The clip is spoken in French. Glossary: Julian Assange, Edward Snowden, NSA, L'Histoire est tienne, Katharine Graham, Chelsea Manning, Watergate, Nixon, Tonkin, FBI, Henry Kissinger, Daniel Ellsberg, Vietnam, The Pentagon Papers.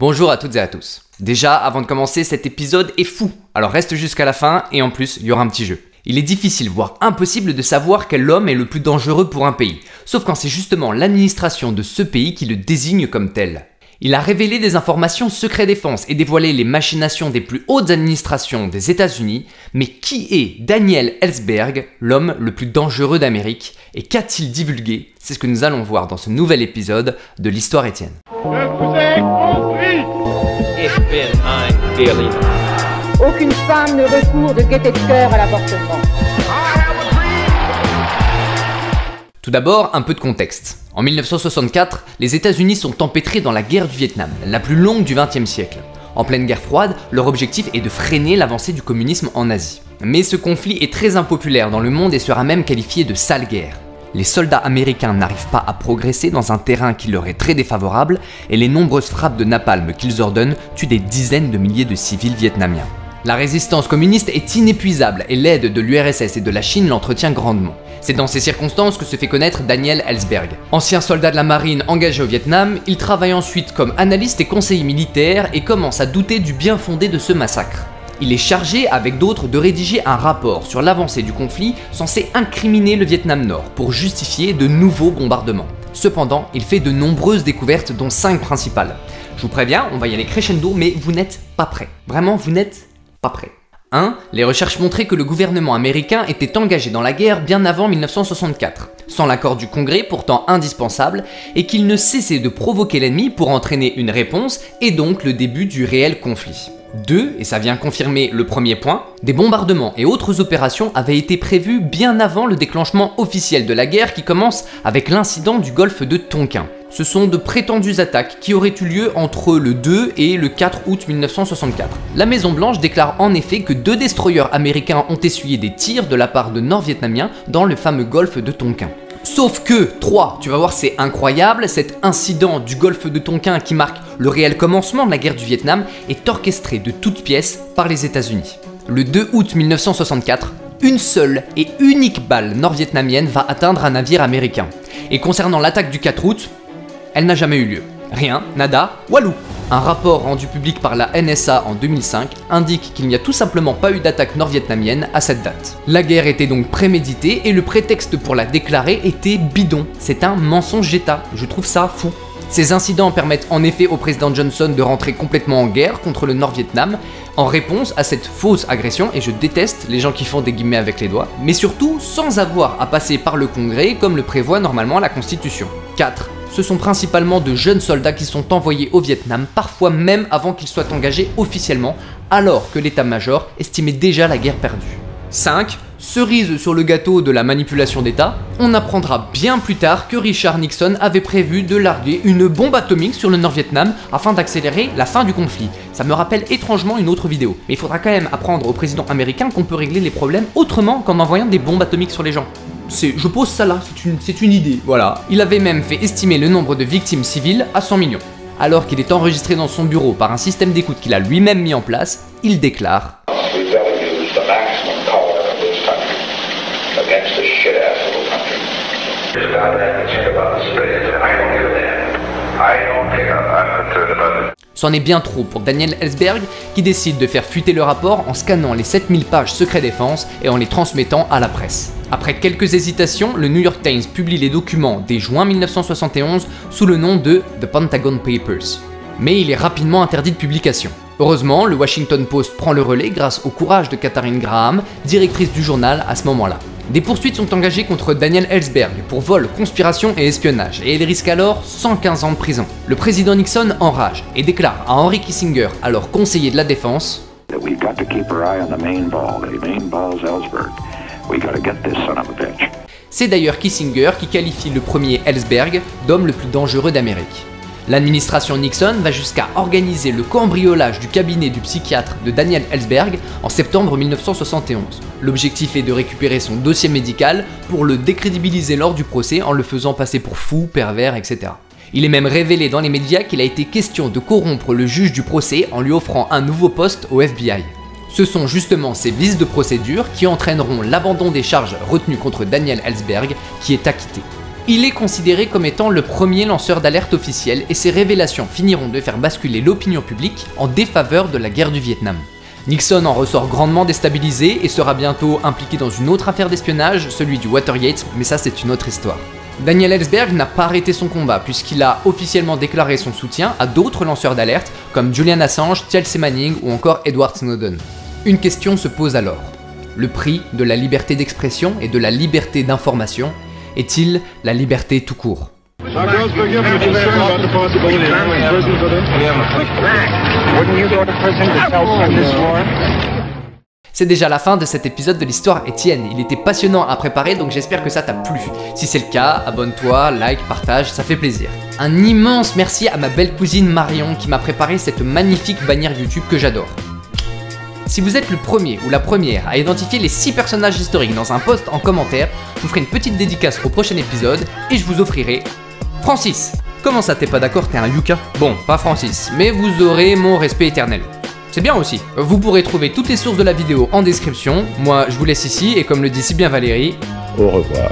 Bonjour à toutes et à tous. Déjà, avant de commencer, cet épisode est fou, alors reste jusqu'à la fin et en plus, il y aura un petit jeu. Il est difficile, voire impossible de savoir quel homme est le plus dangereux pour un pays, sauf quand c'est justement l'administration de ce pays qui le désigne comme tel. Il a révélé des informations secret défense et dévoilé les machinations des plus hautes administrations des États-Unis, mais qui est Daniel Ellsberg, l'homme le plus dangereux d'Amérique, et qu'a-t-il divulgué? C'est ce que nous allons voir dans ce nouvel épisode de L'Histoire est tienne. Je vous ai compris. Aucune femme ne recourt de gaieté de cœur à l'avortement. Tout d'abord, un peu de contexte. En 1964, les États-Unis sont empêtrés dans la guerre du Vietnam, la plus longue du XXe siècle. En pleine guerre froide, leur objectif est de freiner l'avancée du communisme en Asie. Mais ce conflit est très impopulaire dans le monde et sera même qualifié de sale guerre. Les soldats américains n'arrivent pas à progresser dans un terrain qui leur est très défavorable et les nombreuses frappes de napalm qu'ils ordonnent tuent des dizaines de milliers de civils vietnamiens. La résistance communiste est inépuisable et l'aide de l'URSS et de la Chine l'entretient grandement. C'est dans ces circonstances que se fait connaître Daniel Ellsberg. Ancien soldat de la marine engagé au Vietnam, il travaille ensuite comme analyste et conseiller militaire et commence à douter du bien fondé de ce massacre. Il est chargé avec d'autres de rédiger un rapport sur l'avancée du conflit censé incriminer le Vietnam Nord pour justifier de nouveaux bombardements. Cependant, il fait de nombreuses découvertes dont 5 principales. Je vous préviens, on va y aller crescendo, mais vous n'êtes pas prêts. Vraiment, vous n'êtes pas prêts. 1. Les recherches montraient que le gouvernement américain était engagé dans la guerre bien avant 1964, sans l'accord du Congrès pourtant indispensable, et qu'il ne cessait de provoquer l'ennemi pour entraîner une réponse et donc le début du réel conflit. 2. Et ça vient confirmer le premier point, des bombardements et autres opérations avaient été prévus bien avant le déclenchement officiel de la guerre qui commence avec l'incident du golfe de Tonkin. Ce sont de prétendues attaques qui auraient eu lieu entre le 2 et le 4 août 1964. La Maison Blanche déclare en effet que 2 destroyers américains ont essuyé des tirs de la part de Nord-Vietnamiens dans le fameux golfe de Tonkin. Sauf que, 3, tu vas voir c'est incroyable, cet incident du golfe de Tonkin qui marque le réel commencement de la guerre du Vietnam est orchestré de toutes pièces par les États-Unis. Le 2 août 1964, une seule et unique balle nord-vietnamienne va atteindre un navire américain. Et concernant l'attaque du 4 août, elle n'a jamais eu lieu. Rien, nada, walou. Un rapport rendu public par la NSA en 2005 indique qu'il n'y a tout simplement pas eu d'attaque nord-vietnamienne à cette date. La guerre était donc préméditée et le prétexte pour la déclarer était bidon. C'est un mensonge d'État, je trouve ça fou. Ces incidents permettent en effet au président Johnson de rentrer complètement en guerre contre le Nord-Vietnam en réponse à cette fausse agression, et je déteste les gens qui font des guillemets avec les doigts, mais surtout sans avoir à passer par le Congrès comme le prévoit normalement la Constitution. 4. Ce sont principalement de jeunes soldats qui sont envoyés au Vietnam, parfois même avant qu'ils soient engagés officiellement, alors que l'état-major estimait déjà la guerre perdue. 5. Cerise sur le gâteau de la manipulation d'État, on apprendra bien plus tard que Richard Nixon avait prévu de larguer une bombe atomique sur le Nord-Vietnam afin d'accélérer la fin du conflit. Ça me rappelle étrangement une autre vidéo, mais il faudra quand même apprendre au président américain qu'on peut régler les problèmes autrement qu'en envoyant des bombes atomiques sur les gens. Je pose ça là, c'est une idée, voilà. Il avait même fait estimer le nombre de victimes civiles à 100 millions. Alors qu'il est enregistré dans son bureau par un système d'écoute qu'il a lui-même mis en place, il déclare « C'en est bien trop pour Daniel Ellsberg qui décide de faire fuiter le rapport en scannant les 7000 pages secret défense et en les transmettant à la presse. » Après quelques hésitations, le New York Times publie les documents dès juin 1971 sous le nom de The Pentagon Papers. Mais il est rapidement interdit de publication. Heureusement, le Washington Post prend le relais grâce au courage de Katharine Graham, directrice du journal à ce moment-là. Des poursuites sont engagées contre Daniel Ellsberg pour vol, conspiration et espionnage, et il risque alors 115 ans de prison. Le président Nixon enrage et déclare à Henry Kissinger, alors conseiller de la défense, c'est d'ailleurs Kissinger qui qualifie le premier Ellsberg d'homme le plus dangereux d'Amérique. L'administration Nixon va jusqu'à organiser le cambriolage du cabinet du psychiatre de Daniel Ellsberg en septembre 1971. L'objectif est de récupérer son dossier médical pour le décrédibiliser lors du procès en le faisant passer pour fou, pervers, etc. Il est même révélé dans les médias qu'il a été question de corrompre le juge du procès en lui offrant un nouveau poste au FBI. Ce sont justement ces vices de procédure qui entraîneront l'abandon des charges retenues contre Daniel Ellsberg qui est acquitté. Il est considéré comme étant le premier lanceur d'alerte officiel et ses révélations finiront de faire basculer l'opinion publique en défaveur de la guerre du Vietnam. Nixon en ressort grandement déstabilisé et sera bientôt impliqué dans une autre affaire d'espionnage, celui du Watergate, mais ça c'est une autre histoire. Daniel Ellsberg n'a pas arrêté son combat puisqu'il a officiellement déclaré son soutien à d'autres lanceurs d'alerte comme Julian Assange, Chelsea Manning ou encore Edward Snowden. Une question se pose alors. Le prix de la liberté d'expression et de la liberté d'information est-il la liberté tout court ? C'est déjà la fin de cet épisode de l'Histoire est tienne. Il était passionnant à préparer, donc j'espère que ça t'a plu. Si c'est le cas, abonne-toi, like, partage, ça fait plaisir. Un immense merci à ma belle cousine Marion qui m'a préparé cette magnifique bannière YouTube que j'adore. Si vous êtes le premier ou la première à identifier les 6 personnages historiques dans un post en commentaire, je vous ferai une petite dédicace au prochain épisode et je vous offrirai... Francis! Comment ça t'es pas d'accord, t'es un Yuka? Bon, pas Francis, mais vous aurez mon respect éternel. C'est bien aussi. Vous pourrez trouver toutes les sources de la vidéo en description. Moi, je vous laisse ici et comme le dit si bien Valérie... Au revoir.